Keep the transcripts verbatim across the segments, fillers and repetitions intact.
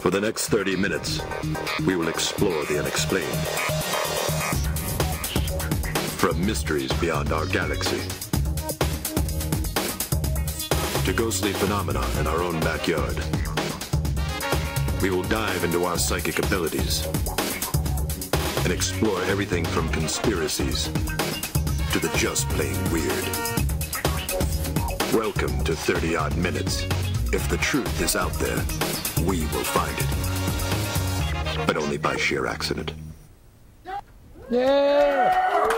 For the next thirty minutes, we will explore the unexplained. From mysteries beyond our galaxy, to ghostly phenomena in our own backyard, we will dive into our psychic abilities and explore everything from conspiracies to the just plain weird. Welcome to thirty odd minutes. If the truth is out there, we will find it, but only by sheer accident. Yeah!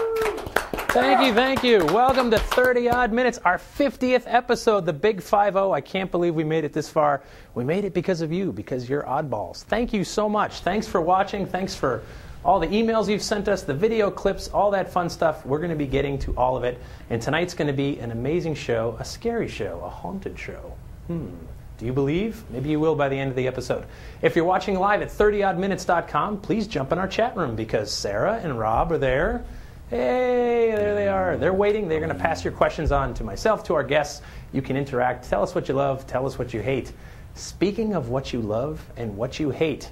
Thank you, thank you. Welcome to thirty odd minutes, our fiftieth episode, the Big five oh. I can't believe we made it this far. We made it because of you, because you're oddballs. Thank you so much. Thanks for watching. Thanks for all the emails you've sent us, the video clips, all that fun stuff. We're going to be getting to all of it. And tonight's going to be an amazing show, a scary show, a haunted show. Hmm. Do you believe? Maybe you will by the end of the episode. If you're watching live at thirty odd minutes dot com, please jump in our chat room because Sarah and Rob are there. Hey, there they are. They're waiting. They're going to pass your questions on to myself, to our guests. You can interact. Tell us what you love. Tell us what you hate. Speaking of what you love and what you hate,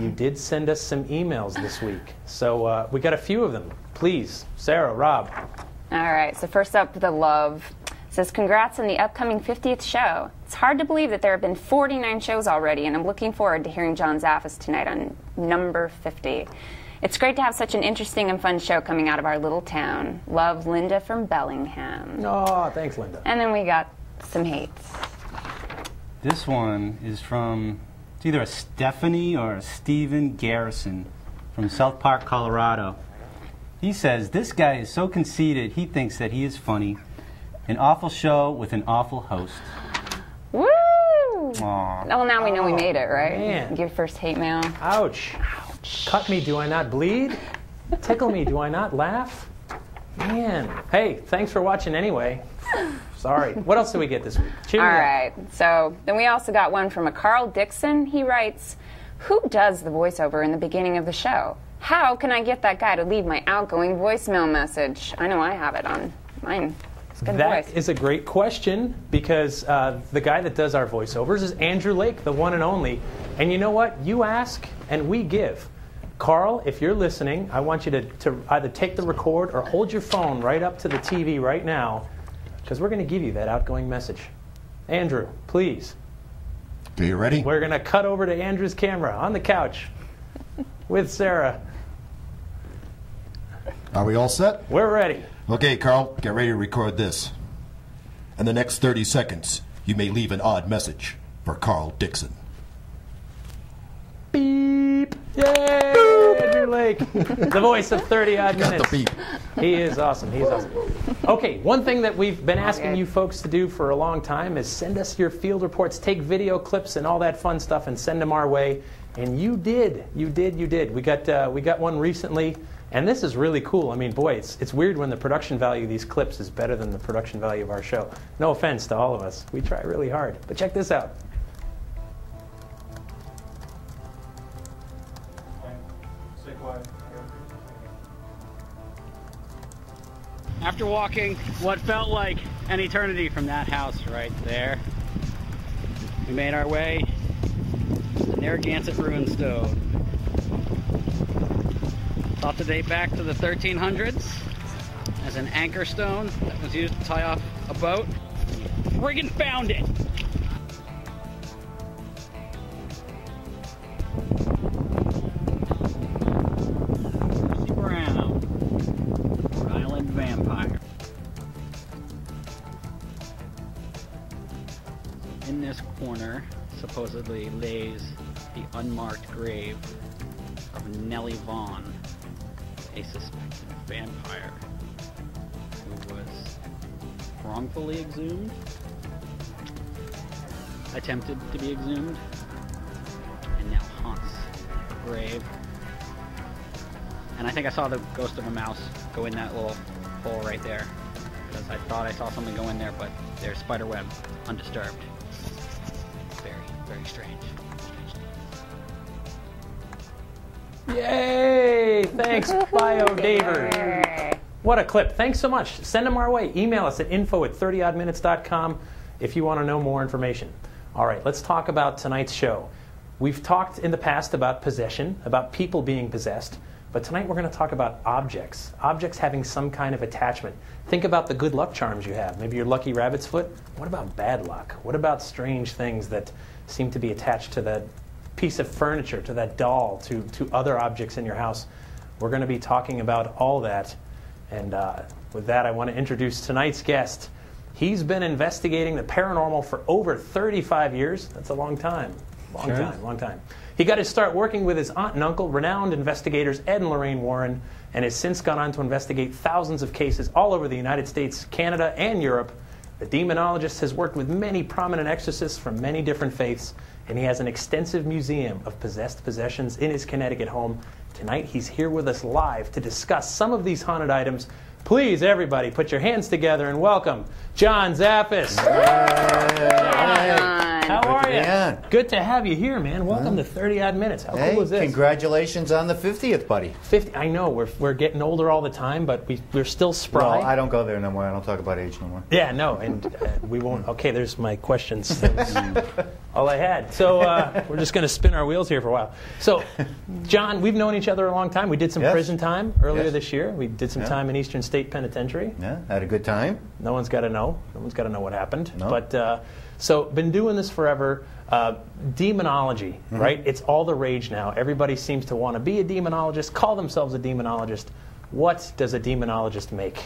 you did send us some emails this week. So uh, we got a few of them. Please, Sarah, Rob. All right. So first up, the love. Says, congrats on the upcoming fiftieth show. It's hard to believe that there have been forty-nine shows already, and I'm looking forward to hearing John Zaffis tonight on number fifty. It's great to have such an interesting and fun show coming out of our little town. Love, Linda from Bellingham. Oh, thanks, Linda. And then we got some hates. This one is from, it's either a Stephanie or a Stephen Garrison from South Park, Colorado. He says, this guy is so conceited, he thinks that he is funny. An awful show with an awful host. Woo! Aww. Well, now we know oh, we made it, right? Man. Give first hate mail. Ouch. Ouch. Cut me, do I not bleed? Tickle me, do I not laugh? Man. Hey, thanks for watching anyway. Sorry. What else did we get this week? Cheer All right. Up. So then we also got one from a Carl Dixon. He writes, who does the voiceover in the beginning of the show? How can I get that guy to leave my outgoing voicemail message? I know I have it on mine. That voice. Is a great question because uh, the guy that does our voiceovers is Andrew Lake, the one and only. And you know what? You ask and we give. Carl, if you're listening, I want you to, to either take the record or hold your phone right up to the T V right now because we're going to give you that outgoing message. Andrew, please. Are you ready? We're going to cut over to Andrew's camera on the couch with Sarah. Are we all set? We're ready. Okay, Carl, get ready to record this. In the next thirty seconds, you may leave an odd message for Carl Dixon. Beep! Yay! Boop. Andrew Lake, the voice of thirty odd minutes. Got the beep. He is awesome. He's awesome. Okay, one thing that we've been asking you folks to do for a long time is send us your field reports, take video clips and all that fun stuff, and send them our way. And you did. You did. You did. We got uh, we got one recently. And this is really cool. I mean, boy, it's, it's weird when the production value of these clips is better than the production value of our show. No offense to all of us. We try really hard. But check this out. After walking what felt like an eternity from that house right there, we made our way to the Narragansett Ruin Stove. Thought to date back to the thirteen hundreds as an anchor stone that was used to tie off a boat. Friggin' found it! Lucy Brown, Rhode Island vampire. In this corner supposedly lays the unmarked grave of Nellie Vaughn, a suspected vampire who was wrongfully exhumed, attempted to be exhumed, and now haunts the grave. And I think I saw the ghost of a mouse go in that little hole right there, because I thought I saw something go in there, but there's spiderweb undisturbed. Very, very strange. Yay! Thanks, Bio Davor. What a clip. Thanks so much. Send them our way. Email us at info at thirty odd minutes dot com if you want to know more information. All right, let's talk about tonight's show. We've talked in the past about possession, about people being possessed, but tonight we're going to talk about objects, objects having some kind of attachment. Think about the good luck charms you have, maybe your lucky rabbit's foot. What about bad luck? What about strange things that seem to be attached to that piece of furniture, to that doll, to, to other objects in your house? We're going to be talking about all that, and uh, with that I want to introduce tonight's guest. He's been investigating the paranormal for over thirty-five years. That's a long time. Long sure. time, long time. He got his start working with his aunt and uncle, renowned investigators Ed and Lorraine Warren, and has since gone on to investigate thousands of cases all over the United States, Canada, and Europe. The demonologist has worked with many prominent exorcists from many different faiths, and he has an extensive museum of possessed possessions in his Connecticut home. Tonight he's here with us live to discuss some of these haunted items. Please, everybody, put your hands together and welcome John Zaffis. Hey. How are you? Yeah. Good to have you here, man. Welcome yeah. to thirty odd minutes. How hey, cool is this? Congratulations on the fiftieth, buddy. fifty, I know, we're, we're getting older all the time, but we, we're still spry. Well, I don't go there no more. I don't talk about age no more. Yeah, no, and uh, we won't. Okay, there's my questions. All I had. So uh, we're just going to spin our wheels here for a while. So, John, we've known each other a long time. We did some yes. prison time earlier yes. this year. We did some yeah. time in Eastern State Penitentiary. Yeah, had a good time. No one's got to know. No one's got to know what happened. No. But, uh, so, been doing this forever. Uh, demonology, mm-hmm. right? It's all the rage now. Everybody seems to want to be a demonologist, call themselves a demonologist. What does a demonologist make?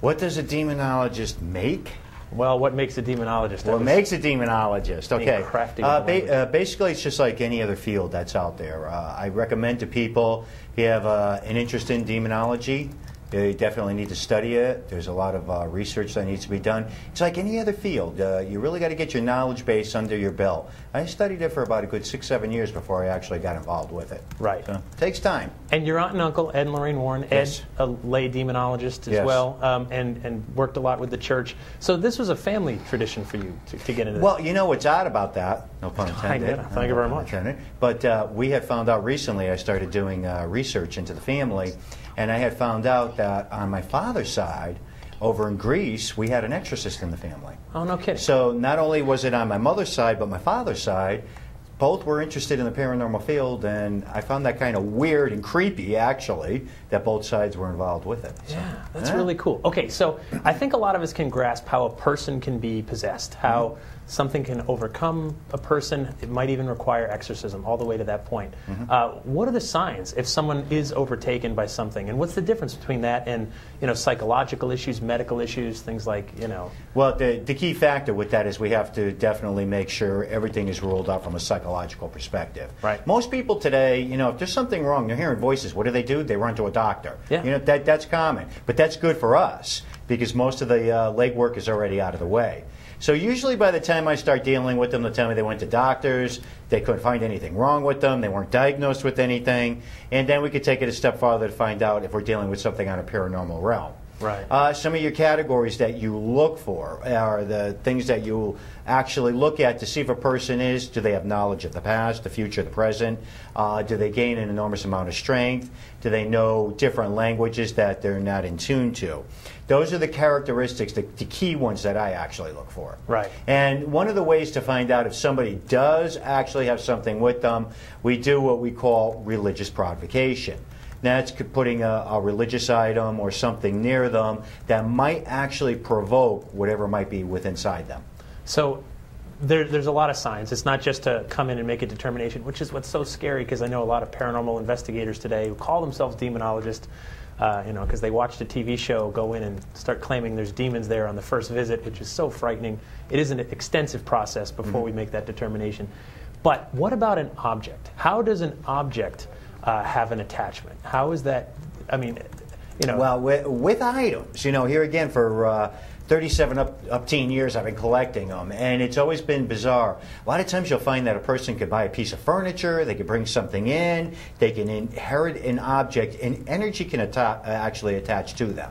What does a demonologist make? Well, what makes a demonologist? What makes a demonologist? Okay. Uh, ba uh, basically, it's just like any other field that's out there. Uh, I recommend to people, if you have uh, an interest in demonology, you definitely need to study it. There's a lot of uh, research that needs to be done. It's like any other field. Uh, you really got to get your knowledge base under your belt. I studied it for about a good six, seven years before I actually got involved with it. Right. So, it takes time. And your aunt and uncle, Ed and Lorraine Warren, yes. Ed, a lay demonologist as yes. well, um, and, and worked a lot with the church. So this was a family tradition for you to, to get into this. Well, you know what's odd about that? No pun intended. Thank no you very much. Intended. But uh, we had found out recently, I started doing uh, research into the family, and I had found out that on my father's side, over in Greece, we had an exorcist in the family. Oh, no kidding. So not only was it on my mother's side, but my father's side, both were interested in the paranormal field, and I found that kind of weird and creepy, actually, that both sides were involved with it. So, yeah, that's yeah. really cool. Okay, so I think a lot of us can grasp how a person can be possessed, how mm-hmm. something can overcome a person. It might even require exorcism, all the way to that point. Mm-hmm. uh, what are the signs if someone is overtaken by something, and what's the difference between that and, you know, psychological issues, medical issues, things like, you know? Well, the, the key factor with that is we have to definitely make sure everything is ruled out from a psychological Psychological perspective. Right. Most people today, you know, if there's something wrong, they're hearing voices. What do they do? They run to a doctor. Yeah. You know, that that's common, but that's good for us because most of the uh, legwork is already out of the way. So usually by the time I start dealing with them, they'll tell me they went to doctors, they couldn't find anything wrong with them, they weren't diagnosed with anything, and then we could take it a step farther to find out if we're dealing with something on a paranormal realm. Right. Uh, some of your categories that you look for are the things that you actually look at to see if a person is, do they have knowledge of the past, the future, the present? Uh, do they gain an enormous amount of strength? Do they know different languages that they're not in tune to? Those are the characteristics, the, the key ones that I actually look for. Right. And one of the ways to find out if somebody does actually have something with them, we do what we call religious provocation. That's putting a, a religious item or something near them that might actually provoke whatever might be within inside them. So there, there's a lot of signs. It's not just to come in and make a determination, which is what's so scary, because I know a lot of paranormal investigators today who call themselves demonologists, uh, you know, because they watched a T V show, go in and start claiming there's demons there on the first visit, which is so frightening. It is an extensive process before mm-hmm. we make that determination. But what about an object? How does an object Uh, have an attachment? How is that? I mean, you know. Well, with, with items, you know, here again for uh, thirty-seven up, up teen years, I've been collecting them, and it's always been bizarre. A lot of times you'll find that a person could buy a piece of furniture, they could bring something in, they can inherit an object, and energy can atta- actually attach to them.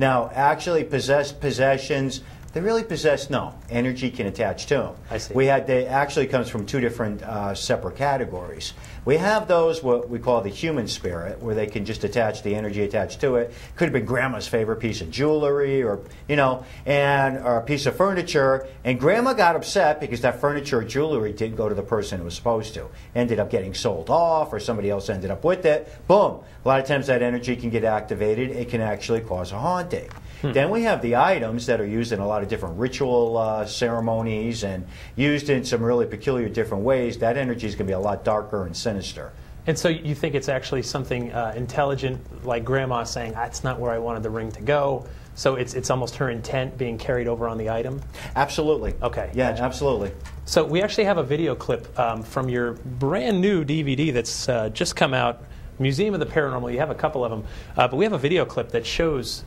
Now, actually possessed possessions They really possess no energy can attach to them. I see. We had they actually comes from two different uh, separate categories. We have those what we call the human spirit, where they can just attach the energy attached to it. Could have been grandma's favorite piece of jewelry, or you know, and or a piece of furniture, and grandma got upset because that furniture or jewelry didn't go to the person it was supposed to. Ended up getting sold off, or somebody else ended up with it. Boom. A lot of times that energy can get activated. It can actually cause a haunting. Hmm. Then we have the items that are used in a lot of different ritual uh, ceremonies and used in some really peculiar different ways. That energy is going to be a lot darker and sinister. And so you think it's actually something uh, intelligent, like grandma saying, that's not where I wanted the ring to go. So it's, it's almost her intent being carried over on the item? Absolutely. Okay. Yeah, gotcha. Absolutely. So we actually have a video clip um, from your brand new D V D that's uh, just come out, Museum of the Paranormal. You have a couple of them, uh, but we have a video clip that shows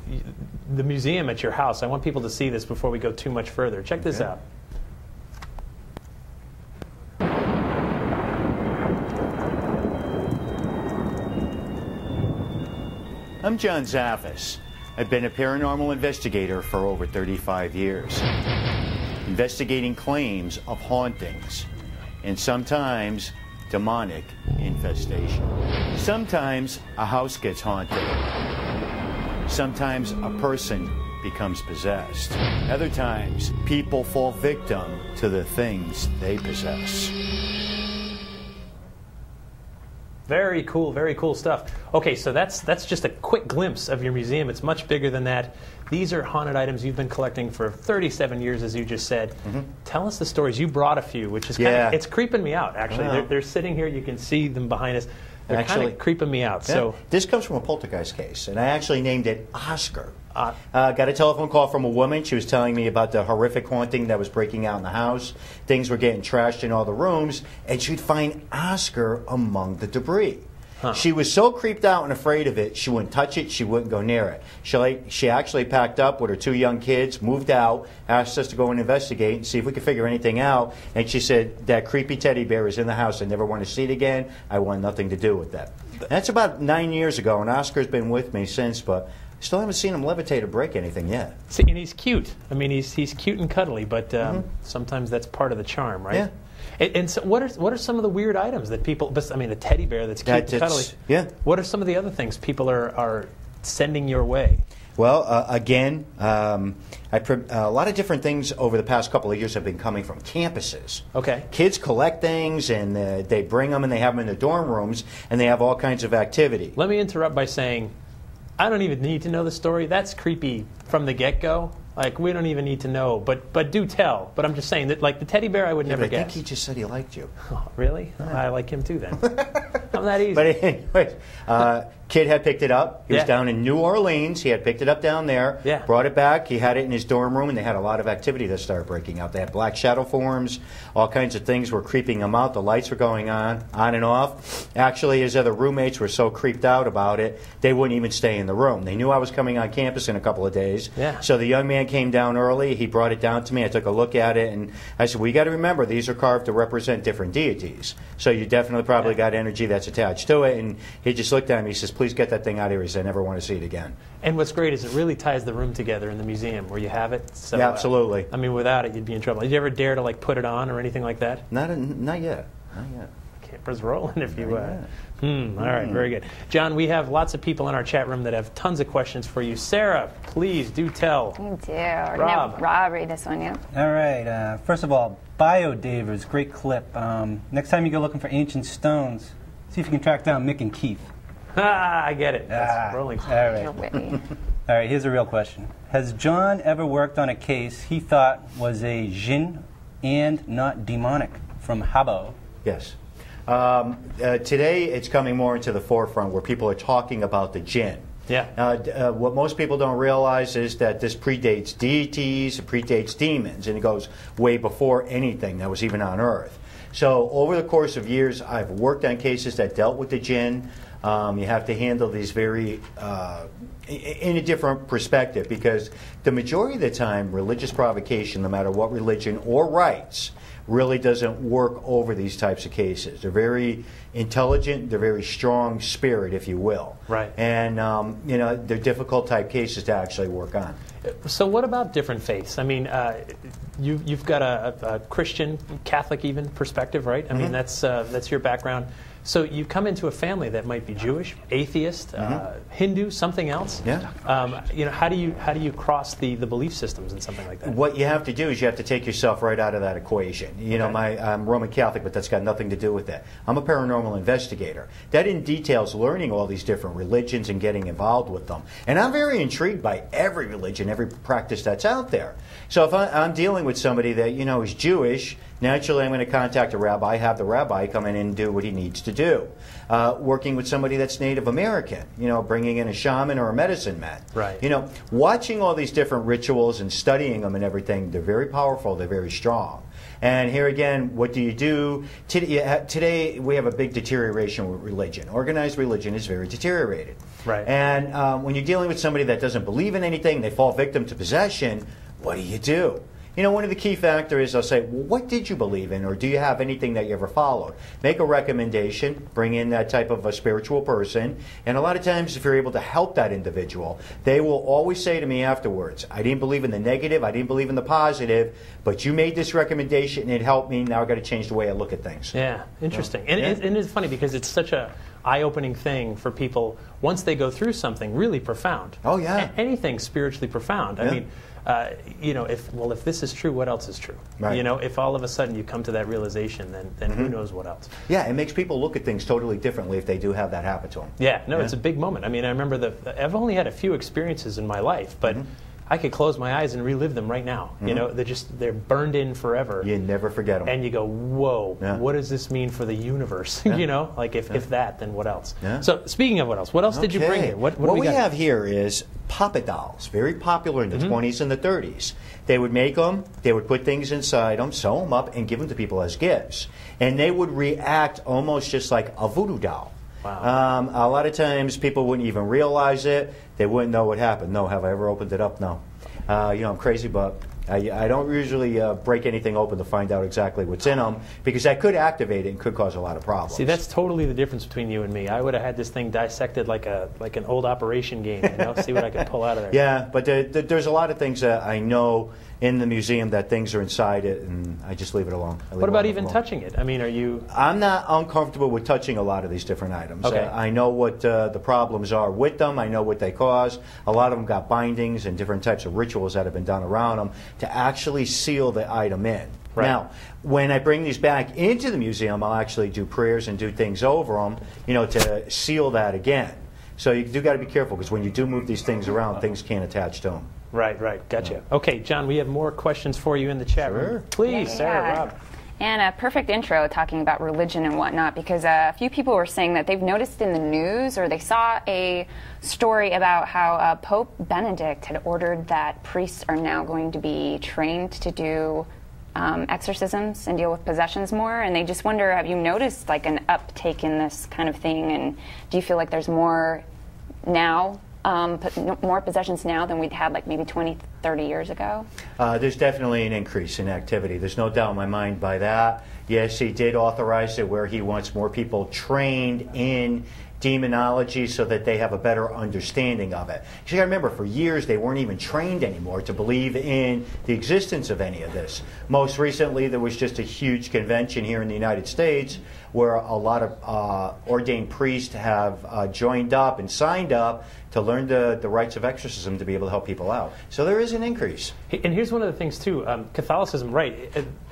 the museum at your house. I want people to see this before we go too much further. Check this okay. out. I'm John Zaffis. I've been a paranormal investigator for over thirty-five years, investigating claims of hauntings and sometimes demonic infestation. Sometimes a house gets haunted. Sometimes a person becomes possessed. Other times, people fall victim to the things they possess. Very cool, very cool stuff. Okay, so that's that's just a quick glimpse of your museum. It's much bigger than that. These are haunted items you've been collecting for thirty-seven years, as you just said. Mm-hmm. Tell us the stories. You brought a few, which is yeah. kind of, it's creeping me out, actually. They're, they're sitting here. You can see them behind us. They're actually, kind of creeping me out. Yeah, so this comes from a poltergeist case, and I actually named it Oscar. Uh, uh, got a telephone call from a woman. She was telling me about the horrific haunting that was breaking out in the house. Things were getting trashed in all the rooms, and she'd find Oscar among the debris. Huh. She was so creeped out and afraid of it, she wouldn't touch it, she wouldn't go near it. She, like, she actually packed up with her two young kids, moved out, asked us to go and investigate and see if we could figure anything out. And she said, that creepy teddy bear is in the house. I never want to see it again. I want nothing to do with that. That's about nine years ago, and Oscar's been with me since, but I still haven't seen him levitate or break anything yet. See, and he's cute. I mean, he's, he's cute and cuddly, but um, mm-hmm. sometimes that's part of the charm, right? Yeah. And, and so what are what are some of the weird items that people? I mean, the teddy bear that's cute, that, cuddly. Yeah. What are some of the other things people are are sending your way? Well, uh, again, um, I pr a lot of different things over the past couple of years have been coming from campuses. Okay. Kids collect things, and uh, they bring them, and they have them in their dorm rooms, and they have all kinds of activity. Let me interrupt by saying, I don't even need to know the story. That's creepy from the get-go. Like, we don't even need to know, but but do tell. But I'm just saying that, like, the teddy bear, I would yeah, never but I guess. I think he just said he liked you. Oh, really? Yeah. I like him too, then. I'm that easy. But anyway, uh, kid had picked it up. He yeah. was down in New Orleans. He had picked it up down there, yeah. brought it back. He had it in his dorm room, and they had a lot of activity that started breaking out. They had black shadow forms. All kinds of things were creeping him out. The lights were going on, on and off. Actually, his other roommates were so creeped out about it, they wouldn't even stay in the room. They knew I was coming on campus in a couple of days. Yeah. So the young man came down early. He brought it down to me. I took a look at it, and I said, "We got to remember these are carved to represent different deities. So you definitely probably yeah. got energy that's attached to it." And he just looked at me. He says, "Please get that thing out of here." He said, "I never want to see it again." And what's great is it really ties the room together in the museum where you have it. So, yeah, absolutely. Uh, I mean, without it, you'd be in trouble. Did you ever dare to like put it on or anything like that? Not, a, not yet. Not yet. Camera's rolling if you. Uh, hmm. All right. Very good, John. We have lots of people in our chat room that have tons of questions for you. Sarah, please do tell. You do. Rob, no, Rob, read this one. Yeah. All right. Uh, first of all, Bio Davor's great clip. Um, next time you go looking for ancient stones, see if you can track down Mick and Keith. Ah, I get it. That's ah, rolling. All right. All right. Here's a real question: has John ever worked on a case he thought was a jinn and not demonic from Habo? Yes. Um, uh, today it's coming more into the forefront where people are talking about the jinn. Yeah. Uh, uh, what most people don't realize is that this predates deities, it predates demons, and it goes way before anything that was even on Earth. So over the course of years, I've worked on cases that dealt with the jinn. Um, you have to handle these very uh, in a different perspective, because the majority of the time religious provocation, no matter what religion or rights, really doesn't work over these types of cases. They're very intelligent, they're very strong spirit, if you will. Right. And um, you know, they're difficult type cases to actually work on. So what about different faiths? I mean, uh, you, you've got a, a Christian, Catholic even, perspective, right? I mm-hmm. mean, that's, uh, that's your background. So you come into a family that might be Jewish, atheist, mm-hmm. uh, Hindu, something else. Yeah. Um, you know, how do you how do you cross the the belief systems and something like that? What you have to do is you have to take yourself right out of that equation. You okay. know, my I'm Roman Catholic, but that's got nothing to do with that. I'm a paranormal investigator. That in details learning all these different religions and getting involved with them. And I'm very intrigued by every religion, every practice that's out there. So if I, I'm dealing with somebody that you know is Jewish, naturally, I'm going to contact a rabbi, have the rabbi come in and do what he needs to do. Uh, working with somebody that's Native American, you know, bringing in a shaman or a medicine man. Right. You know, watching all these different rituals and studying them and everything, they're very powerful, they're very strong. And here again, what do you do? Today, we have a big deterioration with religion. Organized religion is very deteriorated. Right. And um, when you're dealing with somebody that doesn't believe in anything, they fall victim to possession, what do you do? You know, one of the key factors is they'll say, well, what did you believe in, or do you have anything that you ever followed? Make a recommendation, bring in that type of a spiritual person, and a lot of times if you're able to help that individual, they will always say to me afterwards, I didn't believe in the negative, I didn't believe in the positive, but you made this recommendation and it helped me, now I've got to change the way I look at things. Yeah, interesting. Yeah. And, and it's funny because it's such a eye-opening thing for people once they go through something really profound. Oh, yeah. A- anything spiritually profound. Yeah. I mean, Uh, you know, if well, if this is true, what else is true? Right. You know, if all of a sudden you come to that realization, then then mm-hmm. who knows what else? Yeah, it makes people look at things totally differently if they do have that happen to them. Yeah, no, yeah. It's a big moment. I mean, I remember the I've only had a few experiences in my life, but. Mm-hmm. I could close my eyes and relive them right now. Mm-hmm. You know, they're just, they're burned in forever. You never forget them. And you go, whoa, yeah. what does this mean for the universe? Yeah. You know, like if, yeah. if that, then what else? Yeah. So speaking of what else, what else okay. did you bring here? What, what, what do we, we have here is puppet dolls, very popular in the mm-hmm. twenties and the thirties. They would make them, they would put things inside them, sew them up, and give them to people as gifts. And they would react almost just like a voodoo doll. Wow. Um, a lot of times people wouldn't even realize it. They wouldn't know what happened. No, have I ever opened it up? No. Uh, you know, I'm crazy, but I, I don't usually uh, break anything open to find out exactly what's in them, because that could activate it and could cause a lot of problems. See, that's totally the difference between you and me. I would have had this thing dissected like a like an old operation game, you know, see what I could pull out of there. Yeah, but there, there, there's a lot of things that I know in the museum that things are inside it, and I just leave it alone. What about even touching it? I mean, are you... I'm not uncomfortable with touching a lot of these different items. Okay. I, I know what uh, the problems are with them. I know what they cause. A lot of them got bindings and different types of rituals that have been done around them to actually seal the item in. Right. Now, when I bring these back into the museum, I'll actually do prayers and do things over them, you know, to seal that again. So you do got to be careful, because when you do move these things around, things can't attach to them. Right, right. Gotcha. Yeah. Okay, John, we have more questions for you in the chat room. Sure. Please, yeah. Sarah, Rob. And a perfect intro talking about religion and whatnot, because uh, a few people were saying that they've noticed in the news, or they saw a story about how uh, Pope Benedict had ordered that priests are now going to be trained to do um, exorcisms and deal with possessions more. And they just wonder, have you noticed like an uptake in this kind of thing? And do you feel like there's more now? Um, but no, more possessions now than we'd had like maybe twenty, thirty years ago? Uh, there's definitely an increase in activity. There's no doubt in my mind by that. Yes, he did authorize it where he wants more people trained in demonology so that they have a better understanding of it. You see, I remember for years they weren't even trained anymore to believe in the existence of any of this. Most recently there was just a huge convention here in the United States where a lot of uh, ordained priests have uh, joined up and signed up to learn the, the rites of exorcism to be able to help people out. So there is an increase. And here's one of the things too, um, Catholicism, right,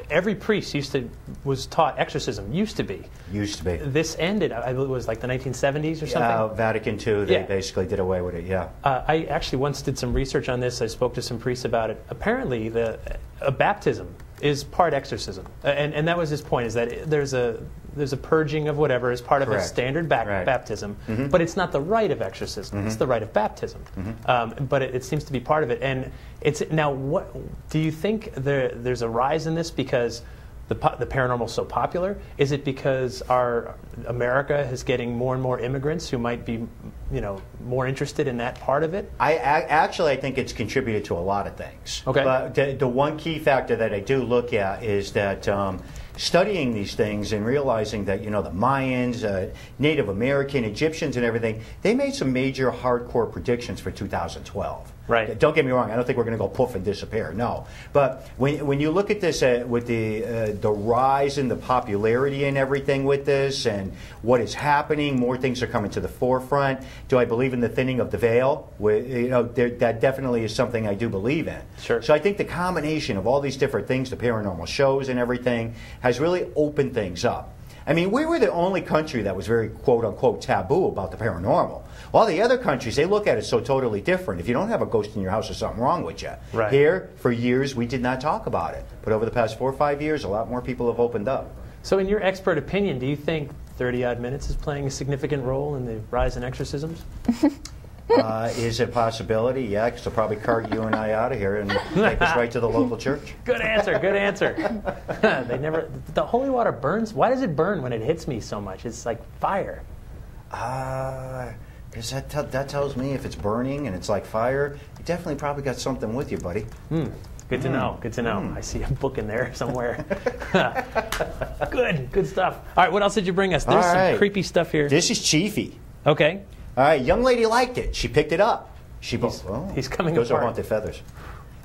every priest used to was taught exorcism, used to be. Used to be. This ended, I believe it was like the nineteen seventies or something? Uh, Vatican two, they yeah. basically did away with it, yeah. Uh, I actually once did some research on this, I spoke to some priests about it. Apparently, the a baptism is part exorcism, and, and that was his point, is that there's a there's a purging of whatever is part Correct. Of a standard back, right. baptism, mm-hmm. but it's not the rite of exorcism, mm-hmm. it's the rite of baptism. Mm-hmm. um, but it, it seems to be part of it. And it's now, what do you think there, there's a rise in this because the, the paranormal so popular? Is it because our America is getting more and more immigrants who might be, you know, more interested in that part of it? I, I actually I think it's contributed to a lot of things. Okay. But the, the one key factor that I do look at is that um, studying these things and realizing that, you know, the Mayans, uh, Native American, Egyptians, and everything, they made some major hardcore predictions for two thousand twelve. Right. Don't get me wrong. I don't think we're going to go poof and disappear. No. But when when you look at this uh, with the uh, the rise in the popularity and everything with this and what is happening, more things are coming to the forefront. Do I believe in the thinning of the veil? We, you know, there, that definitely is something I do believe in. Sure. So I think the combination of all these different things, the paranormal shows and everything, has really opened things up. I mean, we were the only country that was very, quote unquote, taboo about the paranormal. All the other countries, they look at it so totally different. If you don't have a ghost in your house, there's something wrong with you. Right. Here, for years, we did not talk about it. But over the past four or five years, a lot more people have opened up. So in your expert opinion, do you think thirty odd minutes is playing a significant role in the rise in exorcisms? Uh, is it a possibility? Yeah, because they'll probably cart you and I out of here and take us right to the local church. Good answer, good answer. They never. The holy water burns. Why does it burn when it hits me so much? It's like fire. Uh, because that, te that tells me if it's burning and it's like fire, you definitely probably got something with you, buddy. Mm. Good to know. Good to know. Mm. I see a book in there somewhere. Good. Good stuff. All right, what else did you bring us? There's right. some creepy stuff here. This is Chiefy. Okay. All right, young lady liked it. She picked it up. She he's, oh, he's coming Those apart. Are haunted feathers.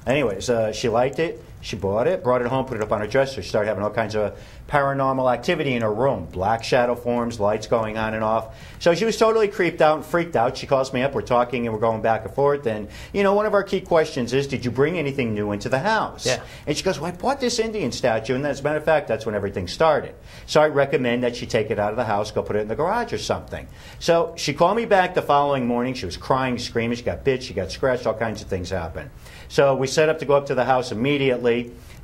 Anyways, uh, she liked it. She bought it, brought it home, put it up on her dresser. She started having all kinds of paranormal activity in her room. Black shadow forms, lights going on and off. So she was totally creeped out and freaked out. She calls me up. We're talking and we're going back and forth. And, you know, one of our key questions is, did you bring anything new into the house? Yeah. And she goes, well, I bought this Indian statue. And as a matter of fact, that's when everything started. So I recommend that she take it out of the house, go put it in the garage or something. So she called me back the following morning. She was crying, screaming. She got bit. She got scratched. All kinds of things happened. So we set up to go up to the house immediately.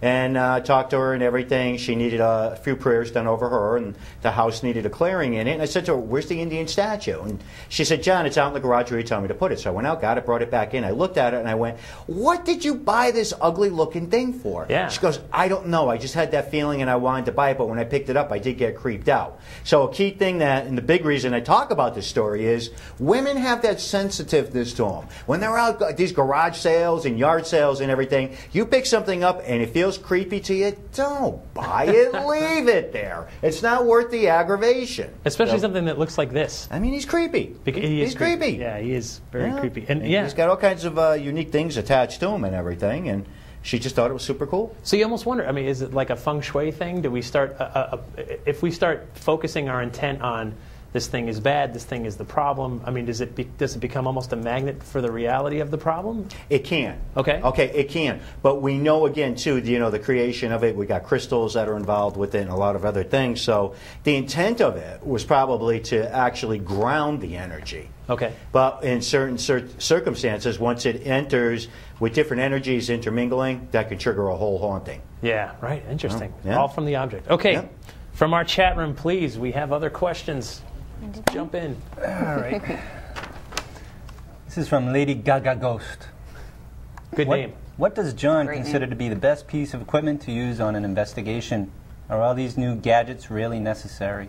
And uh, talked to her and everything. She needed a few prayers done over her, and the house needed a clearing in it. And I said to her, where's the Indian statue? And she said, John, it's out in the garage where you told me to put it. So I went out, got it, brought it back in. I looked at it, and I went, what did you buy this ugly-looking thing for? Yeah. She goes, I don't know. I just had that feeling, and I wanted to buy it. But when I picked it up, I did get creeped out. So a key thing that, and the big reason I talk about this story is, women have that sensitiveness to them. When they're out at these garage sales and yard sales and everything, you pick something up, and it feels creepy to you, don't buy it. Leave it there. It's not worth the aggravation. Especially so, something that looks like this. I mean, he's creepy. Beca he he's is creepy. creepy. Yeah, he is very yeah. creepy. And, and yeah. he's got all kinds of uh, unique things attached to him and everything. And she just thought it was super cool. So you almost wonder, I mean, is it like a feng shui thing? Do we start, uh, uh, if we start focusing our intent on this thing is bad, this thing is the problem. I mean, does it, be, does it become almost a magnet for the reality of the problem? It can. Okay. Okay, it can. But we know, again, too, you know, the creation of it, we got crystals that are involved within a lot of other things. So the intent of it was probably to actually ground the energy. Okay. But in certain cir circumstances, once it enters with different energies intermingling, that could trigger a whole haunting. Yeah, right. Interesting. Yeah. Yeah. All from the object. Okay. Yeah. From our chat room, please, we have other questions. Jump in. All right. This is from Lady Gaga Ghost. Good what, name. What does John Great consider name. to be the best piece of equipment to use on an investigation? Are all these new gadgets really necessary?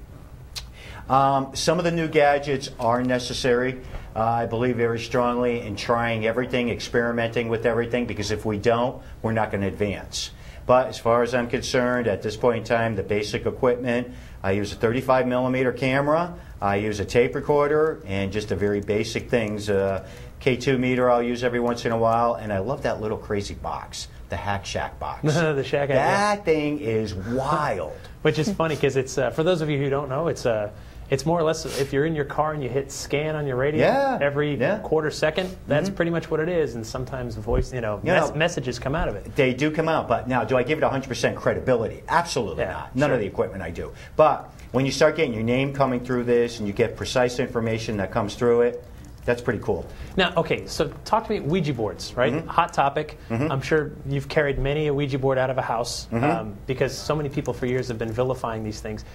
Um, some of the new gadgets are necessary. Uh, I believe very strongly in trying everything, experimenting with everything, because if we don't, we're not going to advance. But as far as I'm concerned, at this point in time, the basic equipment, I use a thirty-five millimeter camera, I use a tape recorder, and just the very basic things. Uh, K two meter I'll use every once in a while, and I love that little crazy box, the Hack Shack box. the shack that idea. thing is wild. Which is funny, because it's uh, for those of you who don't know, it's uh, it's more or less if you're in your car and you hit scan on your radio yeah, every yeah. quarter second, that's mm-hmm. pretty much what it is, and sometimes voice, you know, you mes know, messages come out of it. They do come out, but now, do I give it one hundred percent credibility? Absolutely yeah, not. None sure. of the equipment I do. But when you start getting your name coming through this and you get precise information that comes through it, that's pretty cool. Now, okay, so talk to me Ouija boards, right? Mm-hmm. Hot topic. Mm-hmm. I'm sure you've carried many a Ouija board out of a house mm-hmm. um, because so many people for years have been vilifying these things.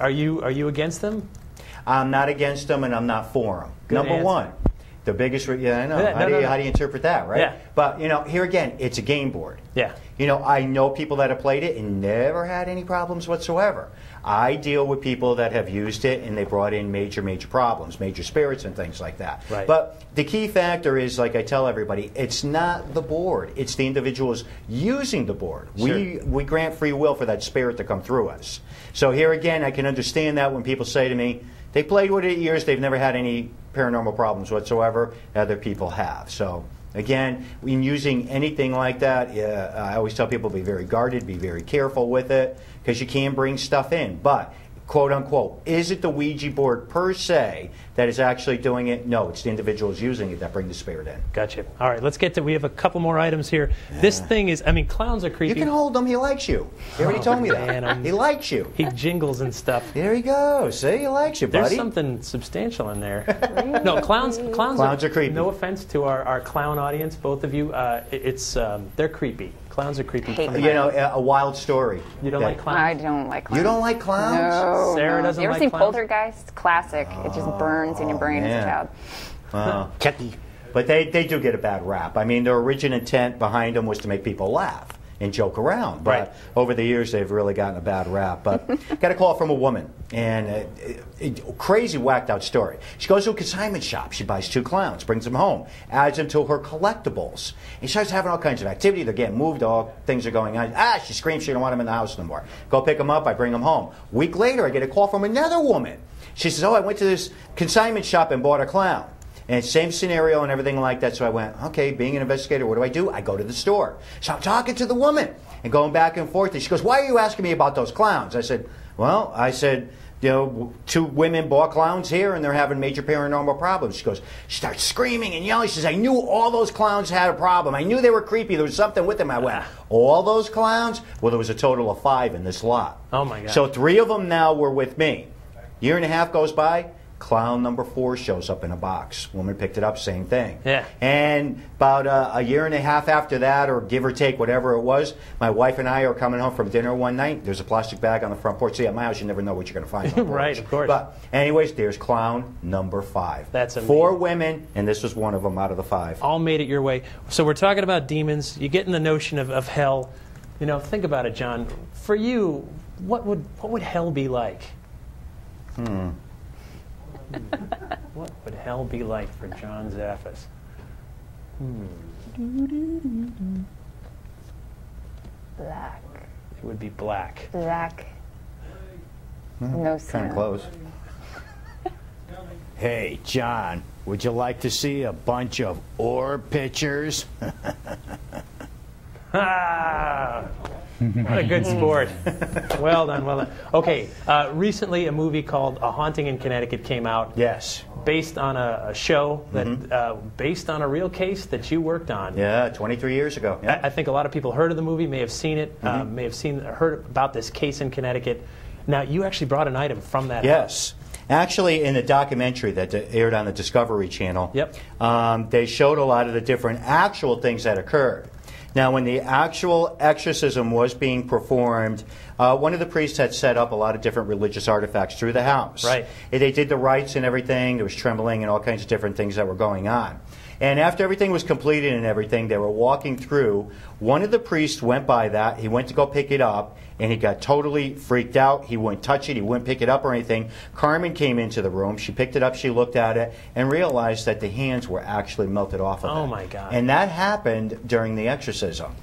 Are you, are you against them? I'm not against them, and I'm not for them. Good Number answer. one, The biggest, yeah, I know. Yeah, how, no, do you, no, no. how do you interpret that, right? Yeah. But, you know, here again, it's a game board. Yeah. You know, I know people that have played it and never had any problems whatsoever. I deal with people that have used it and they brought in major, major problems, major spirits and things like that. Right. But the key factor is, like I tell everybody, it's not the board. It's the individuals using the board. Sure. We, we grant free will for that spirit to come through us. So here again, I can understand that when people say to me, they played with it years, they've never had any paranormal problems whatsoever. Other people have. So again, when using anything like that, uh, I always tell people, be very guarded, be very careful with it, because you can bring stuff in. But quote unquote, is it the Ouija board per se that is actually doing it? No, it's the individuals using it that bring the spirit in. Gotcha. All right, let's get to, we have a couple more items here. Yeah. This thing is, I mean, clowns are creepy. You can hold him, he likes you. He already oh, told me man, that. I'm, he likes you. He jingles and stuff. There he goes. See, he likes you, buddy. There's something substantial in there. No, clowns, clowns, clowns are, are creepy. No offense to our, our clown audience, both of you. Uh, it's, um, they're creepy. Clowns are creepy. You know, a wild story. You don't yeah. like clowns? I don't like clowns. You don't like clowns? No. Sarah no. doesn't like clowns? You ever seen Poltergeist? Classic. Oh, it just burns in your brain man. as a child. Wow. Chucky. But they, they do get a bad rap. I mean, their original intent behind them was to make people laugh and joke around. But right. over the years, they've really gotten a bad rap. But got a call from a woman, and a, a, a crazy, whacked-out story. She goes to a consignment shop. She buys two clowns, brings them home, adds them to her collectibles. And she starts having all kinds of activity. They're getting moved. All things are going on. Ah, she screams she don't want them in the house no more. Go pick them up. I bring them home. A week later, I get a call from another woman. She says, oh, I went to this consignment shop and bought a clown. And same scenario and everything like that. So I went, okay, being an investigator, what do I do? I go to the store. So I'm talking to the woman and going back and forth. And she goes, why are you asking me about those clowns? I said, well, I said, you know, two women bought clowns here and they're having major paranormal problems. She goes, she starts screaming and yelling. She says, I knew all those clowns had a problem. I knew they were creepy. There was something with them. I went, all those clowns? Well, there was a total of five in this lot. Oh, my God. So three of them now were with me. Year and a half goes by. Clown number four shows up in a box. Woman picked it up, same thing. Yeah. And about uh, a year and a half after that, or give or take, whatever it was, my wife and I are coming home from dinner one night. There's a plastic bag on the front porch. See, at my house, you never know what you're going to find on the porch. Right, of course. But anyways, there's clown number five. That's amazing. Four women, and this was one of them out of the five. All made it your way. So we're talking about demons. You get in the notion of, of hell. You know, think about it, John. For you, what would, what would hell be like? Hmm. What would hell be like for John Zaffis? Hmm. Black. It would be black. Black. Mm, no sound. Kind of close. Hey, John, would you like to see a bunch of orb pictures? Ah! What a good sport. Well done, well done. Okay, uh, recently a movie called A Haunting in Connecticut came out. Yes. Based on a, a show, that, mm-hmm. uh, based on a real case that you worked on. Yeah, twenty-three years ago. Yeah. I, I think a lot of people heard of the movie, may have seen it, mm-hmm. uh, may have seen, heard about this case in Connecticut. Now, you actually brought an item from that. Yes. House. Actually, in a documentary that aired on the Discovery Channel, yep. um, they showed a lot of the different actual things that occurred. Now, when the actual exorcism was being performed, uh, one of the priests had set up a lot of different religious artifacts through the house. Right. And they did the rites and everything. There was trembling and all kinds of different things that were going on. And after everything was completed and everything, they were walking through. One of the priests went by that. He went to go pick it up, and he got totally freaked out. He wouldn't touch it. He wouldn't pick it up or anything. Carmen came into the room. She picked it up. She looked at it and realized that the hands were actually melted off of it. Oh, my God. And that happened during the exorcism.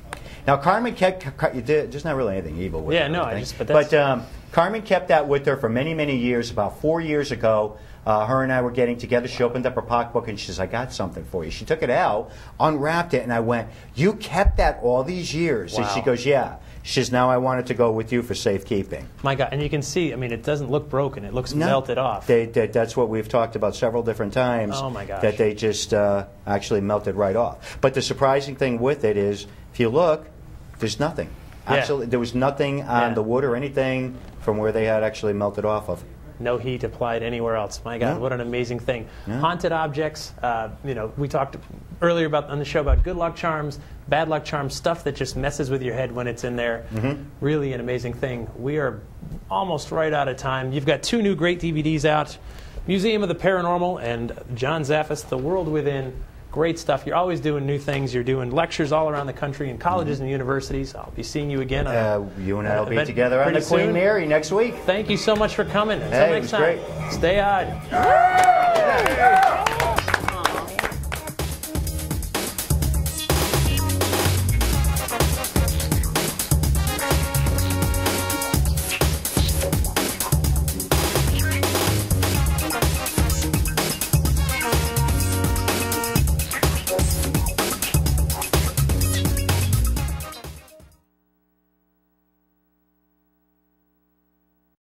Now, Carmen kept – there's not really anything evil with it. Yeah, no, I just – but that's – But um, Carmen kept that with her for many, many years. About four years ago, Uh, her and I were getting together. She opened up her pocketbook and she says, I got something for you. She took it out, unwrapped it, and I went, you kept that all these years? Wow. And she goes, yeah. She says, now I want it to go with you for safekeeping. My God. And you can see, I mean, it doesn't look broken. It looks no, melted off. They, they, that's what we've talked about several different times. Oh, my gosh. That they just uh, actually melted right off. But the surprising thing with it is, if you look, there's nothing. Yeah. Absolutely, there was nothing on yeah. the wood or anything from where they had actually melted off of. No heat applied anywhere else. My God, yeah. what an amazing thing. Yeah. Haunted objects, uh, you know, we talked earlier about on the show about good luck charms, bad luck charms, stuff that just messes with your head when it's in there. Mm-hmm. Really an amazing thing. We are almost right out of time. You've got two new great D V Ds out. Museum of the Paranormal and John Zaffis, The World Within. Great stuff. You're always doing new things. You're doing lectures all around the country in colleges mm-hmm. and universities. I'll be seeing you again. On uh, you and I will be together on the Queen soon. Mary next week. Thank you so much for coming. Until hey, next it was time, great. Stay odd.